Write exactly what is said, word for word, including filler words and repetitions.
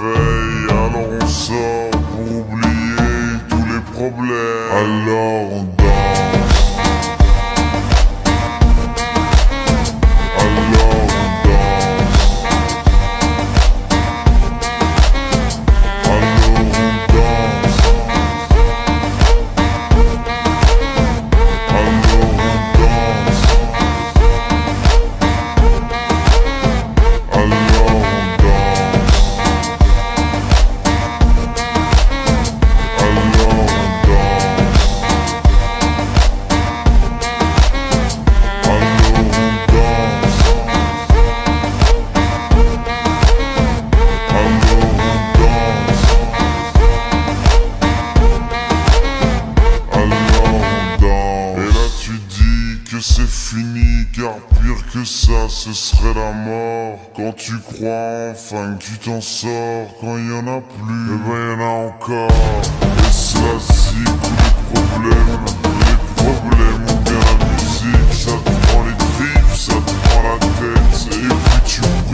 veille. Alors on sort pour oublier tous les problèmes. Alors on danse. Alors on danse. Alors on danse. Alors on danse. C'est fini, car pire que ça ce serait la mort. Quand tu crois enfin que tu t'en sors, quand il y en a plus, eh ben il y en a encore. Et ça c'est tous les problèmes, les problèmes ou bien la musique. Ça te prend les tripes, ça te prend la tête, et puis tu